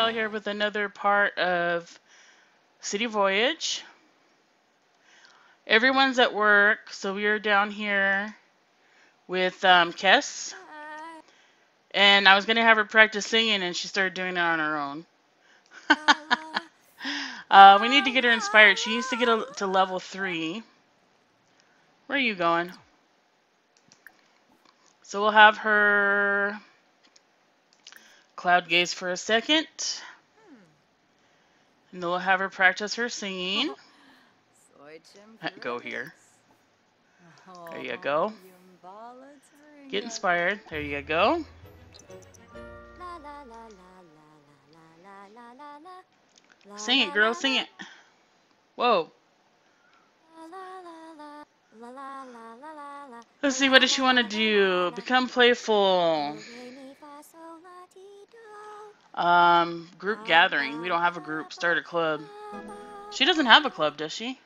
Anichelle here with another part of City Voyage. Everyone's at work, so we are down here with Kes. And I was going to have her practice singing, and she started doing it on her own. We need to get her inspired. She needs to get to level 3. Where are you going? So we'll have her cloud gaze for a second. And then we'll have her practice her singing. Go here. There you go. Get inspired. There you go. Sing it, girl. Sing it. Whoa. Let's see. What does she want to do? Become playful. Group gathering. We don't have a group. Start a club. She doesn't have a club, does she?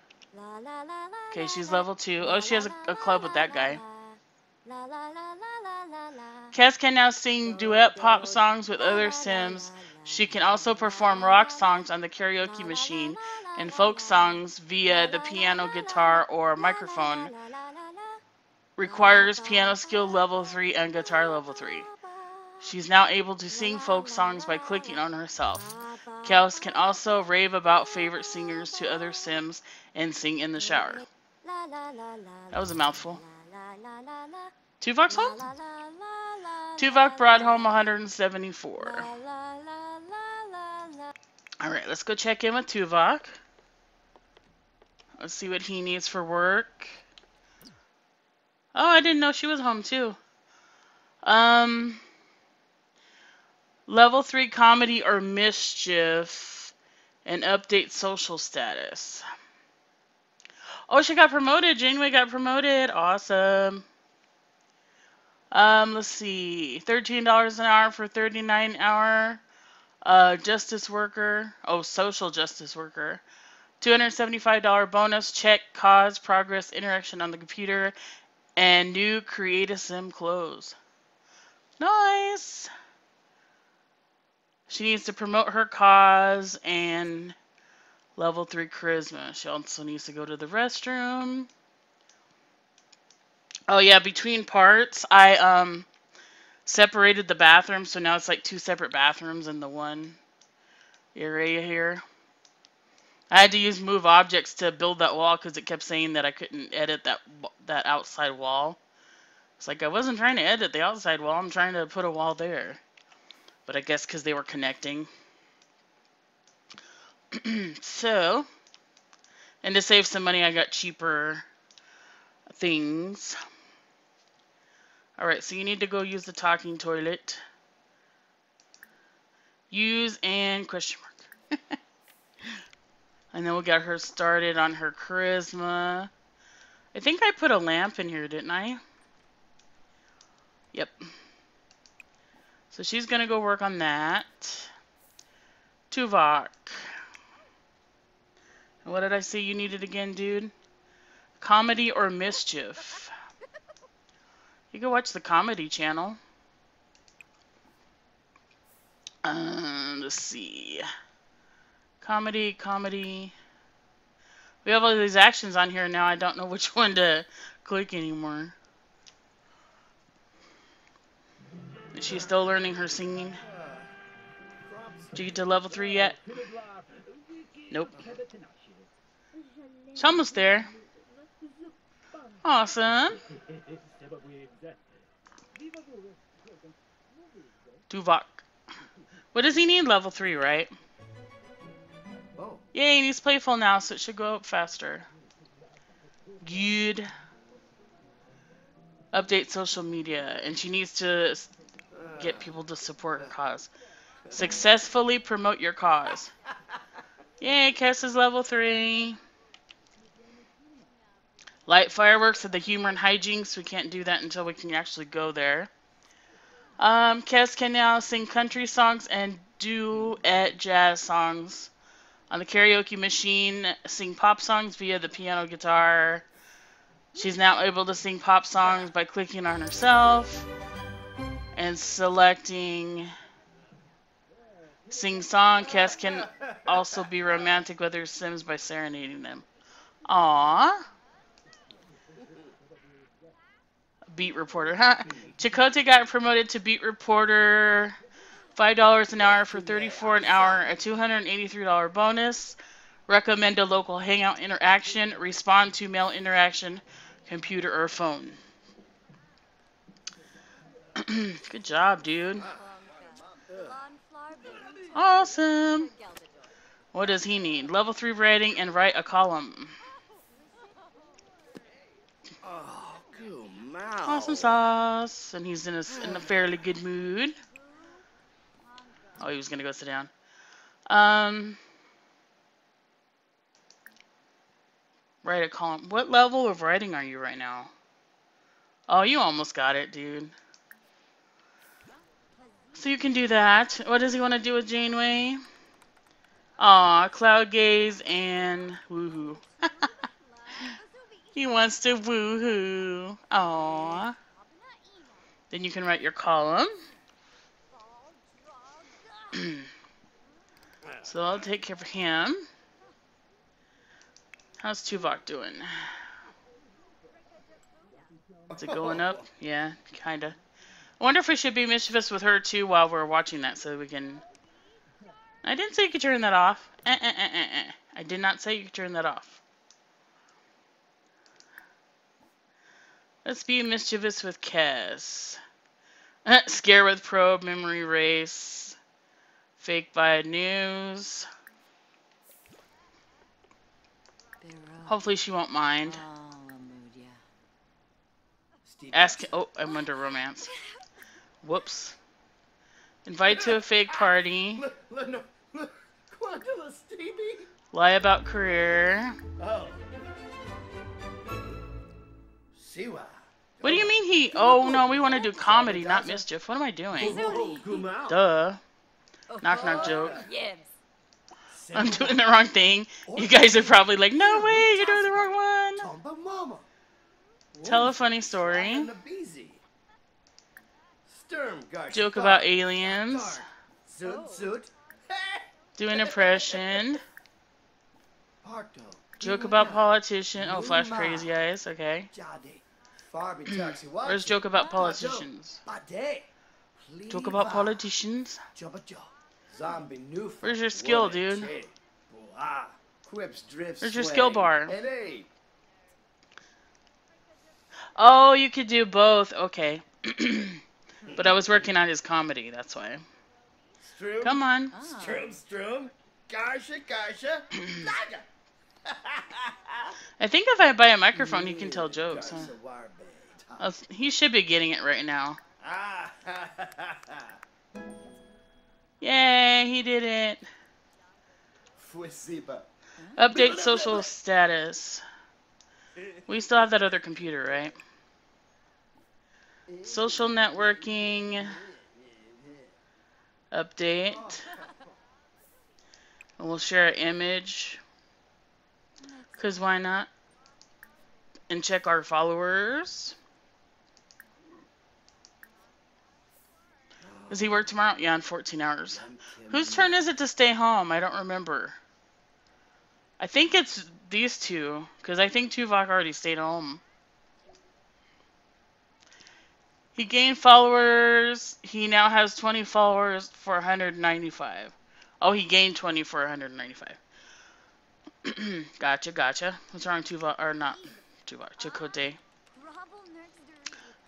Okay, she's level 2. Oh, she has a club with that guy. Kes can now sing duet pop songs with other Sims. She can also perform rock songs on the karaoke machine and folk songs via the piano, guitar, or microphone. Requires piano skill level 3 and guitar level 3. She's now able to sing folk songs by clicking on herself. Kes can also rave about favorite singers to other Sims and sing in the shower. That was a mouthful. Tuvok's home? Tuvok brought home 174. Alright, let's go check in with Tuvok. Let's see what he needs for work. Oh, I didn't know she was home too. Level 3 comedy or mischief and update social status. Oh, she got promoted. Janeway got promoted. Awesome. Let's see. $13 an hour for 39 hour justice worker. Oh, social justice worker. $275 bonus. Check, cause, progress, interaction on the computer, and new create a sim clothes. Nice. She needs to promote her cause and level 3 charisma. She also needs to go to the restroom. Oh yeah, between parts, I separated the bathroom, so now it's like 2 separate bathrooms in the one area here. I had to use move objects to build that wall because it kept saying that I couldn't edit that outside wall. It's like I wasn't trying to edit the outside wall. I'm trying to put a wall there. But I guess because they were connecting. So, and to save some money, I got cheaper things. Alright, so you need to go use the talking toilet. Use and question mark. And then we'll get her started on her charisma. I think I put a lamp in here, didn't I? Yep. So she's going to go work on that. Tuvok. And what did I say you needed again, dude? Comedy or mischief. You go watch the comedy channel. Let's see. Comedy. We have all these actions on here now. I don't know which one to click anymore. She's still learning her singing. Did you get to level 3 yet? Nope. She's almost there. Awesome. Tuvok. What does he need? Level 3, right? Yay, and he's playful now, so it should go up faster. Good. Update social media. And she needs to get people to support her cause. Successfully promote your cause. Yay, Kes is level 3. Light fireworks at the humor and hijinks. We can't do that until we can actually go there. Kes can now sing country songs and duet jazz songs. On the karaoke machine, sing pop songs via the piano guitar. She's now able to sing pop songs by clicking on herself and selecting sing song. Kes can also be romantic with her Sims by serenading them. Aww. Beat reporter, huh? Chakotay got promoted to beat reporter. $5 an hour for $34 an hour, a $283 bonus. Recommend a local hangout interaction. Respond to mail interaction, computer or phone. Good job, dude. Awesome. What does he need? Level 3 writing and write a column. Awesome sauce. And he's in a fairly good mood. Oh, he was going to go sit down. Write a column. What level of writing are you right now? Oh, you almost got it, dude. So you can do that. What does he want to do with Janeway? Aw, cloud gaze and woohoo. He wants to woohoo. Aw. Then you can write your column. So I'll take care of him. How's Tuvok doing? Is it going up? Yeah, kinda. I wonder if we should be mischievous with her too while we're watching that, so we can. I didn't say you could turn that off. I did not say you could turn that off. Let's be mischievous with Kes. Scare with probe, memory race, fake bad news. Hopefully she won't mind. Ask. Oh, I'm under romance. Whoops. Invite to a fake party. Lie about career. What do you mean he... Oh, no, we want to do comedy, not mischief. What am I doing? Duh. Knock knock joke. I'm doing the wrong thing. You guys are probably like, no way, you're doing the wrong one. Tell a funny story. Joke about aliens. Do an impression. Joke about politicians. Oh, flash crazy eyes. Okay. Where's joke about politicians? Joke about politicians. Where's your skill, dude? Where's your skill bar? Oh, you could do both. Okay. But I was working on his comedy, that's why. Come on. I think if I buy a microphone, he can tell jokes. Huh? He should be getting it right now. Yay, he did it. Update social status. We still have that other computer, right? Social networking. Update. And we'll share an image. Because why not? And check our followers. Does he work tomorrow? Yeah, in 14 hours. Whose turn is it to stay home? I don't remember. I think it's these two. Because I think Tuvok already stayed home. He gained followers. He now has 20 followers for 195. Oh, he gained 20 for 195. Gotcha, gotcha. What's wrong, Tuvok? Or not Tuvok. Chakotay.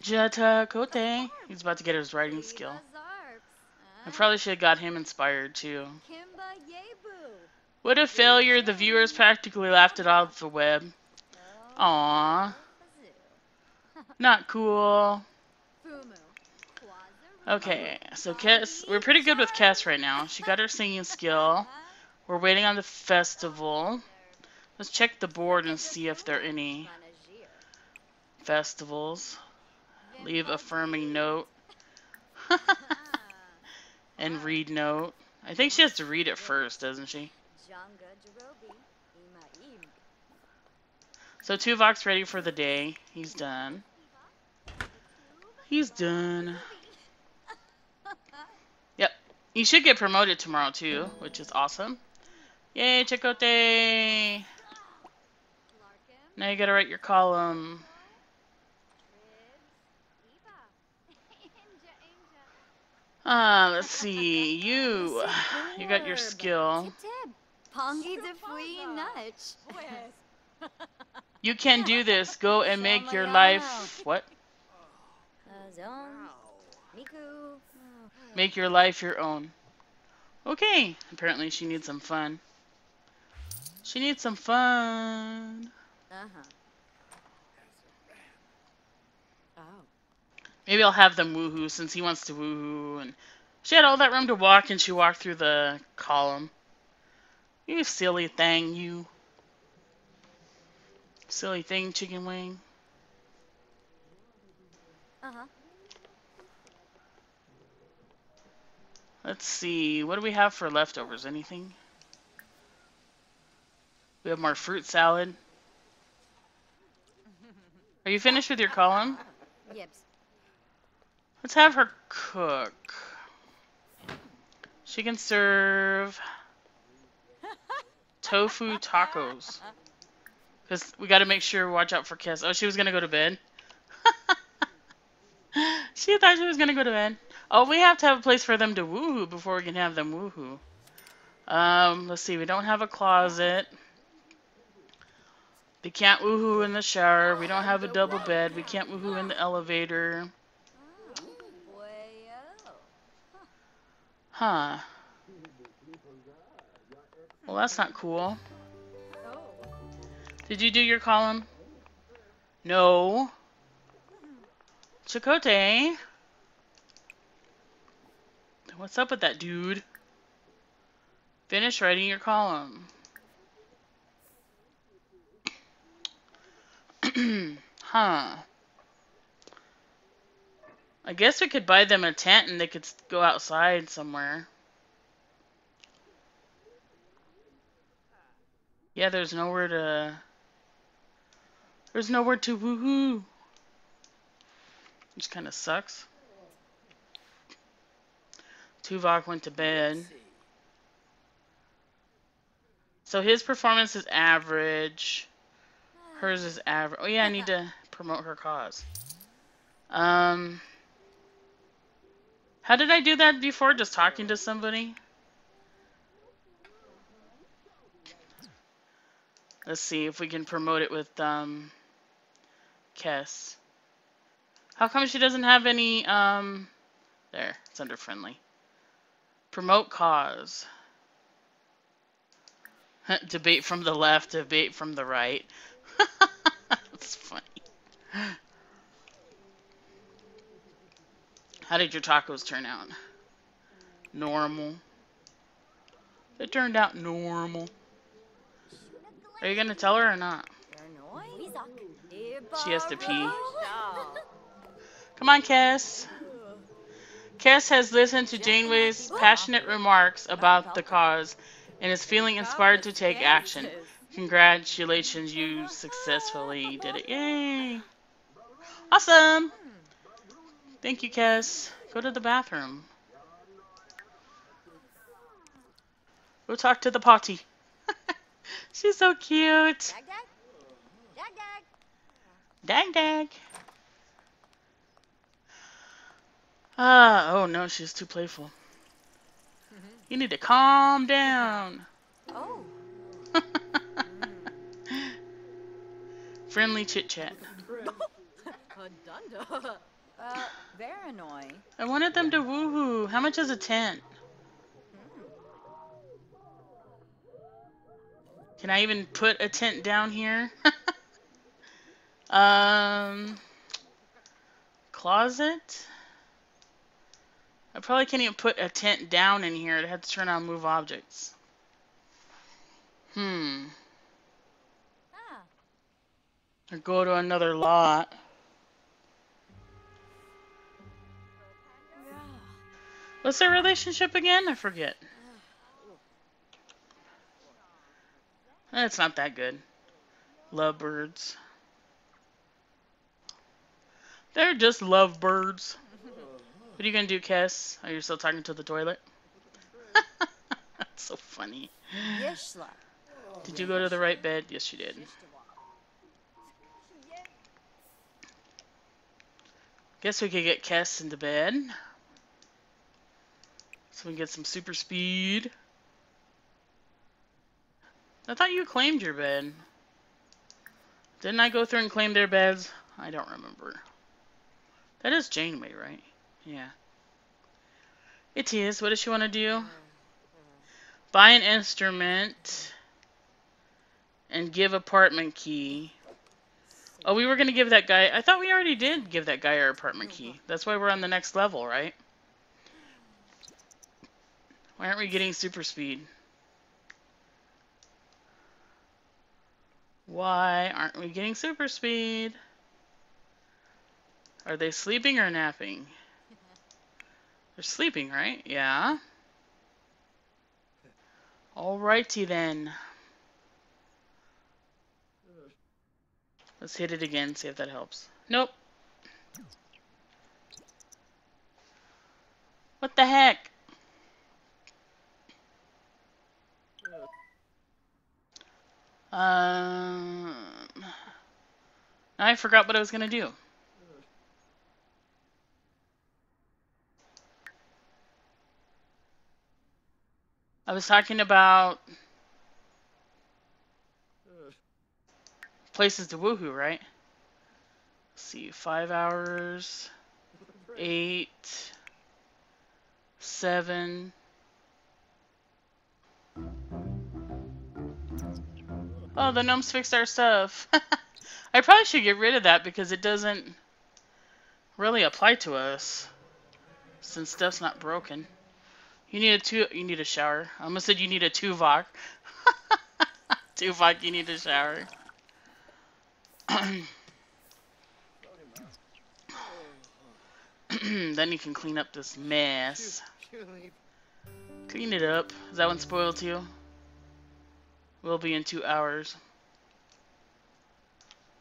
Chakotay. He's about to get his writing skill. I probably should have got him inspired, too. What a failure. The viewers practically laughed it off the web. Aww. Not cool. Okay, so Kes. We're pretty good with Kes right now. She got her singing skill. We're waiting on the festival. Let's check the board and see if there are any festivals. Leave affirming note. And read note. I think she has to read it first, doesn't she? So Tuvok's ready for the day. He's done. He's done. You should get promoted tomorrow too, which is awesome. Yay, Chakotay! Now you gotta write your column. Let's see. You got your skill. You can do this. Go and make your life... What? Make your life your own. Okay. Apparently she needs some fun. She needs some fun. Maybe I'll have them woohoo since he wants to woohoo. And she had all that room to walk, and she walked through the column. You silly thing, you. Silly thing, chicken wing. Let's see. What do we have for leftovers? Anything? We have more fruit salad. Are you finished with your column? Yep. Let's have her cook. She can serve tofu tacos. Because we got to make sure we watch out for Kes. Oh, she was going to go to bed. She thought she was going to go to bed. Oh, we have to have a place for them to woohoo before we can have them woohoo. Let's see. We don't have a closet. They can't woohoo in the shower. We don't have a double bed. We can't woohoo in the elevator. Huh. Well, that's not cool. Did you do your column? No. Chakotay. What's up with that dude? Finish writing your column. Huh. I guess we could buy them a tent and they could go outside somewhere. Yeah, there's nowhere to... There's nowhere to woohoo. Which kind of sucks. Tuvok went to bed. So his performance is average. Hers is average. Oh yeah, I need to promote her cause. How did I do that before? Just talking to somebody? Let's see if we can promote it with, Kes. How come she doesn't have any, there, it's under friendly. Promote cause. Debate from the left, debate from the right. That's funny. How did your tacos turn out? Normal. They turned out normal. Are you gonna tell her or not? She has to pee. Come on, Kes. Kes has listened to Janeway's passionate remarks about the cause and is feeling inspired to take action. Congratulations, you successfully did it. Yay! Awesome! Thank you, Kes. Go to the bathroom. Go talk to the potty. She's so cute. Dag, dag. Dag, dag. Oh no, she's too playful. You need to calm down. Oh. Friendly chit-chat. They're annoying. I wanted them to woohoo. How much is a tent? Can I even put a tent down here? Closet? I probably can't even put a tent down in here. It had to turn on move objects. Or go to another lot. What's their relationship again? I forget. It's not that good. Lovebirds. They're just lovebirds. What are you gonna do, Kes? Oh, you're still talking to the toilet? It's so funny. Did you go to the right bed? Yes, you did. Guess we could get Kes into bed. So we can get some super speed. I thought you claimed your bed. Didn't I go through and claim their beds? I don't remember. That is Janeway, right? Yeah. It is. What does she want to do? Buy an instrument and give apartment key. Oh, we were going to give that guy... I thought we already did give that guy our apartment key. That's why we're on the next level, right? Why aren't we getting super speed? Why aren't we getting super speed? Are they sleeping or napping? They're sleeping, right? Yeah. Alrighty then. Let's hit it again, see if that helps. Nope. What the heck? I forgot what I was gonna do. I was talking about places to woohoo, right? Let's see, 5 hours, 8, 7. Oh, the gnomes fixed our stuff. I probably should get rid of that because it doesn't really apply to us since stuff's not broken. You need a shower. I almost said you need a Tuvok. Tuvok, you need a shower. Then you can clean up this mess. Clean it up. Is that one spoiled too? We'll be in 2 hours.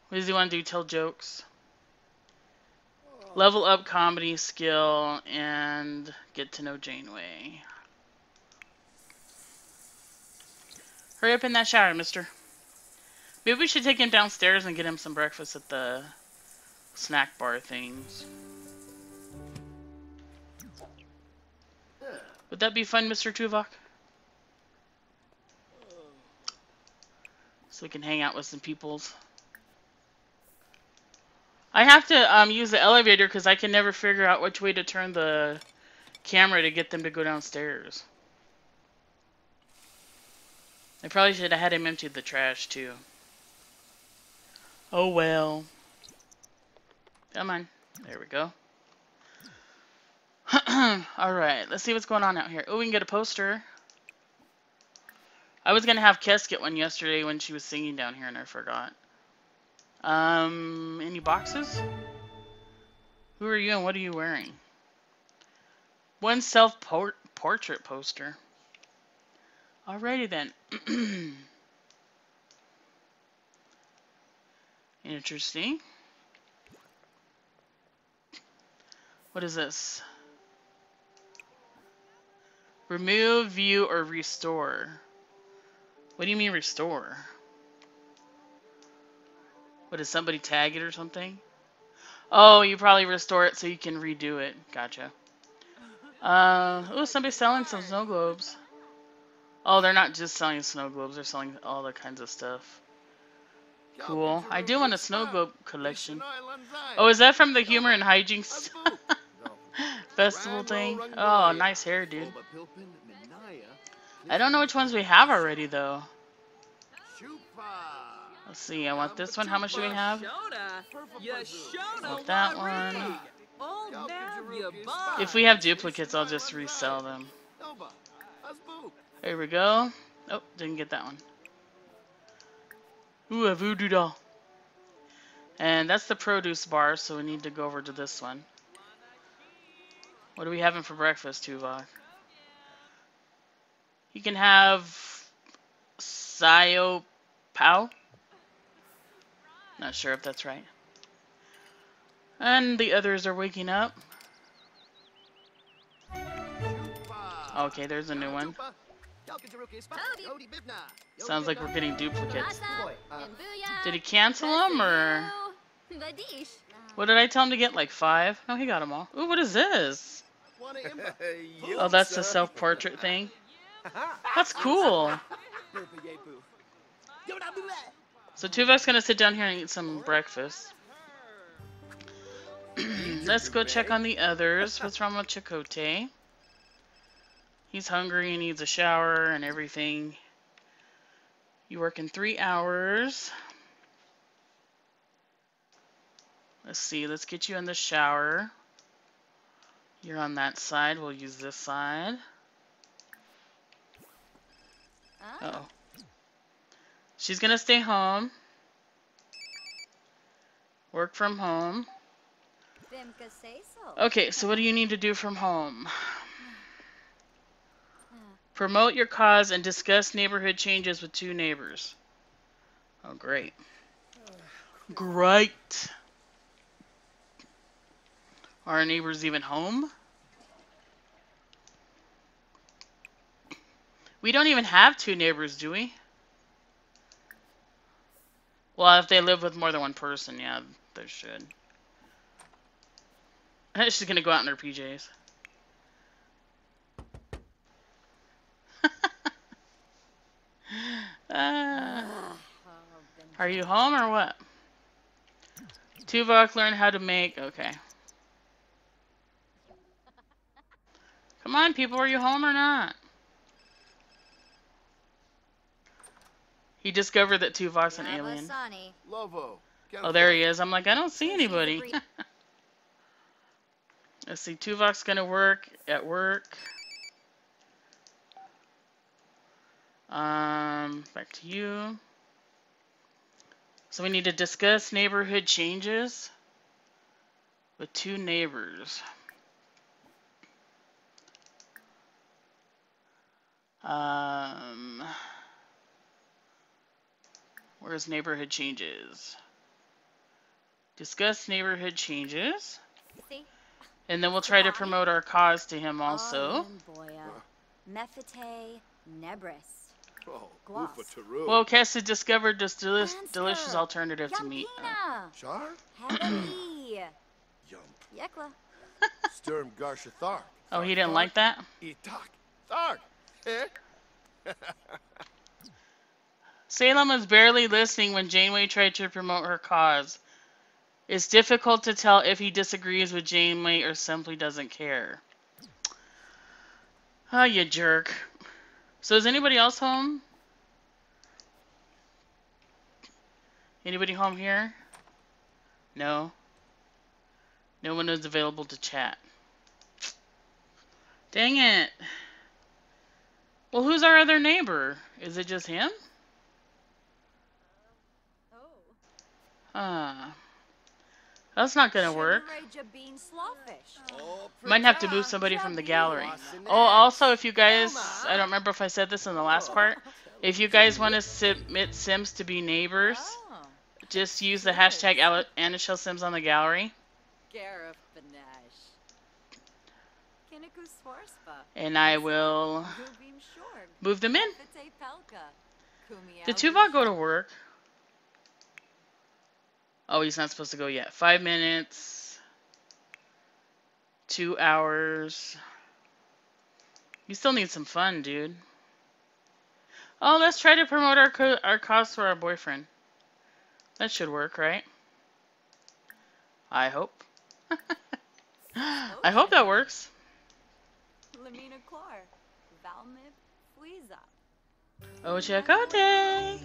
What does he want to do? Tell jokes. Level up comedy skill and get to know Janeway. Hurry up in that shower, mister. Maybe we should take him downstairs and get him some breakfast at the snack bar things. Would that be fun, Mr. Tuvok? So we can hang out with some peoples. I have to use the elevator because I can never figure out which way to turn the camera to get them to go downstairs. I probably should have had him empty the trash too. Oh well. Come on. There we go. Alright, let's see what's going on out here. Oh, we can get a poster. I was going to have Kes get one yesterday when she was singing down here and I forgot. Any boxes? Who are you and what are you wearing? One self-portrait poster. Alrighty then. Interesting. What is this? Remove, view, or restore. What do you mean restore? What, did somebody tag it or something? Oh, you probably restore it so you can redo it. Gotcha. Oh, somebody's selling some snow globes. Oh, they're not just selling snow globes. They're selling all the kinds of stuff. Cool. I do want a snow globe collection. Oh, is that from the humor and hygiene festival thing? Oh, nice hair, dude. I don't know which ones we have already, though. Let's see, I want this one. How much do we have? I want that one. If we have duplicates, I'll just resell them. There we go. Oh, didn't get that one. Ooh, a voodoo doll. And that's the produce bar, so we need to go over to this one. What are we having for breakfast, Tuvok? You can have... Sayo Pao? Not sure if that's right. And the others are waking up. Okay, there's a new one. Sounds like we're getting duplicates. Did he cancel them or? What did I tell him to get? Like 5? No, he got them all. Ooh, what is this? Oh, that's the self-portrait thing. That's cool. So Tuvok's gonna sit down here and eat some breakfast. Let's go check on the others. What's wrong with Chakotay? He's hungry, he needs a shower and everything. You work in 3 hours. Let's see, let's get you in the shower. You're on that side, we'll use this side. Uh-oh. She's gonna stay home. Work from home. Okay, so what do you need to do from home? Promote your cause and discuss neighborhood changes with 2 neighbors. Oh, great. Great. Are our neighbors even home? We don't even have 2 neighbors, do we? Well, if they live with more than 1 person, yeah, they should. She's gonna go out in her PJs. Are you home or what? Tuvok, learn how to make. Okay. Come on, people. Are you home or not? He discovered that Tuvok's an alien. Oh, there he is. I'm like, I don't see anybody. Let's see, Tuvok's gonna work at work. Back to you. So we need to discuss neighborhood changes with 2 neighbors. Where's neighborhood changes? Discuss neighborhood changes. See? And then we'll try to promote our cause to him also. Well, Kes has discovered this delicious alternative to meat. Oh, he didn't like that? Salem was barely listening when Janeway tried to promote her cause. It's difficult to tell if he disagrees with Janeway or simply doesn't care. Oh, you jerk. So is anybody else home? Anybody home here? No. No one is available to chat. Dang it. Well, who's our other neighbor? Is it just him? That's not gonna work. Might have to move somebody from the gallery. Oh, also, if you guys, I don't remember if I said this in the last part, if you guys want to submit Sims to be neighbors, just use the hashtag Anichelle Sims on the gallery. And I will move them in. Did Tuvok go to work? Oh, he's not supposed to go yet. 5 minutes. 2 hours. You still need some fun, dude. Oh, let's try to promote our cause for our boyfriend. That should work, right? I hope. I hope that works. Oh, Chakotay!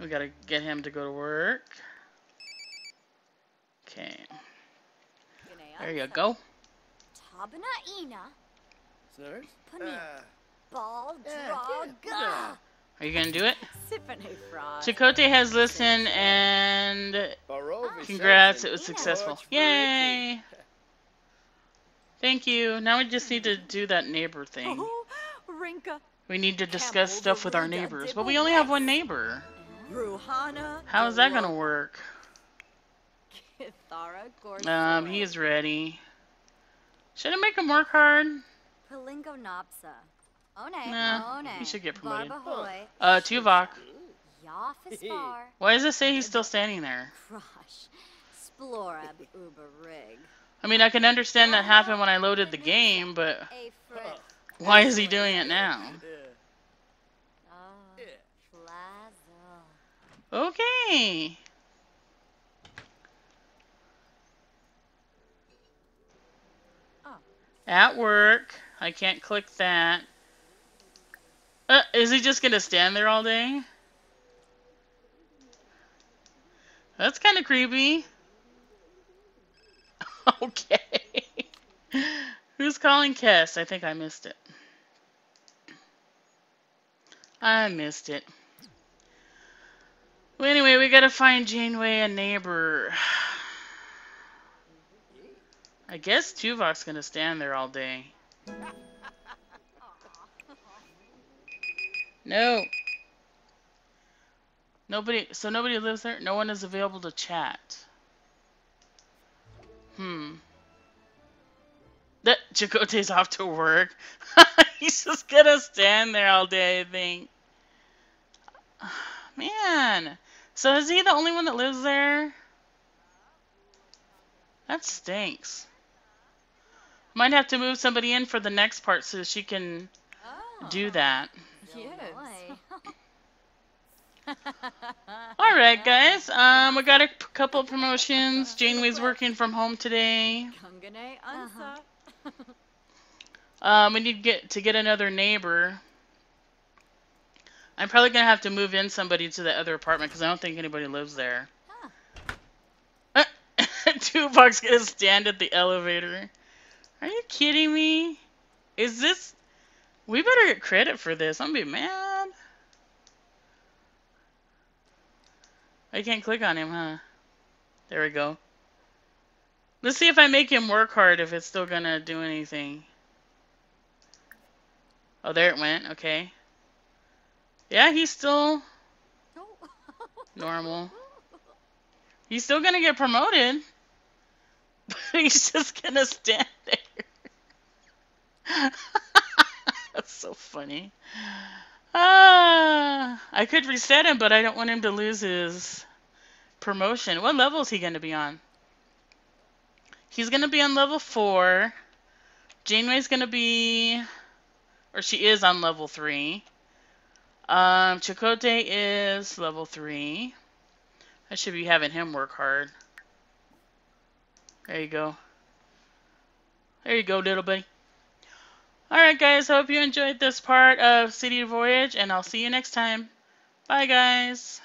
We gotta get him to go to work. Okay. There you go. Are you gonna do it? Chakotay has listened and congrats, it was successful. Yay! Thank you. Now we just need to do that neighbor thing. We need to discuss stuff with our neighbors, but we only have 1 neighbor. How is that gonna work? He is ready. Should I make him work hard? Nah, he should get promoted. Tuvok. Why does it say he's still standing there? I mean, I can understand that happened when I loaded the game, but why is he doing it now? Okay. At work. I can't click that. Is he just gonna stand there all day? That's kind of creepy. Okay. Who's calling Kes? I think I missed it. I missed it. Well, anyway, we gotta find Janeway a neighbor. I guess Tuvok's gonna stand there all day. No. Nobody lives there? No one is available to chat. That Chakotay's off to work. He's just gonna stand there all day, I think. Man. So is he the only one that lives there? That stinks. Might have to move somebody in for the next part so she can do that. Yes. Alright, guys. We got a couple promotions. Janeway's working from home today. We need to get another neighbor. I'm probably going to have to move in somebody to the other apartment because I don't think anybody lives there. Tuvok's going to stand at the elevator. Are you kidding me? Is this... We better get credit for this. I'm going to be mad. I can't click on him, huh? There we go. Let's see if I make him work hard, if it's still going to do anything. Oh, there it went. Okay. Yeah, he's still normal. He's still going to get promoted. But he's just going to stand there. That's so funny. I could reset him, but I don't want him to lose his promotion. What level is he going to be on? He's going to be on level 4. Janeway's going to be... Or she is on level 3. Chakotay is level 3. I should be having him work hard. There you go. There you go, little buddy. Alright, guys. Hope you enjoyed this part of City Voyage, and I'll see you next time. Bye, guys.